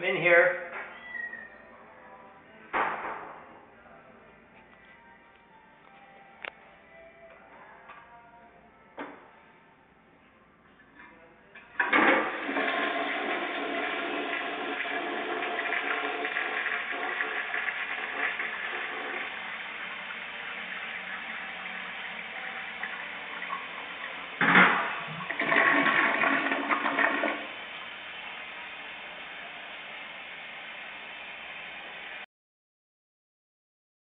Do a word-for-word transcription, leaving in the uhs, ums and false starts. come in here,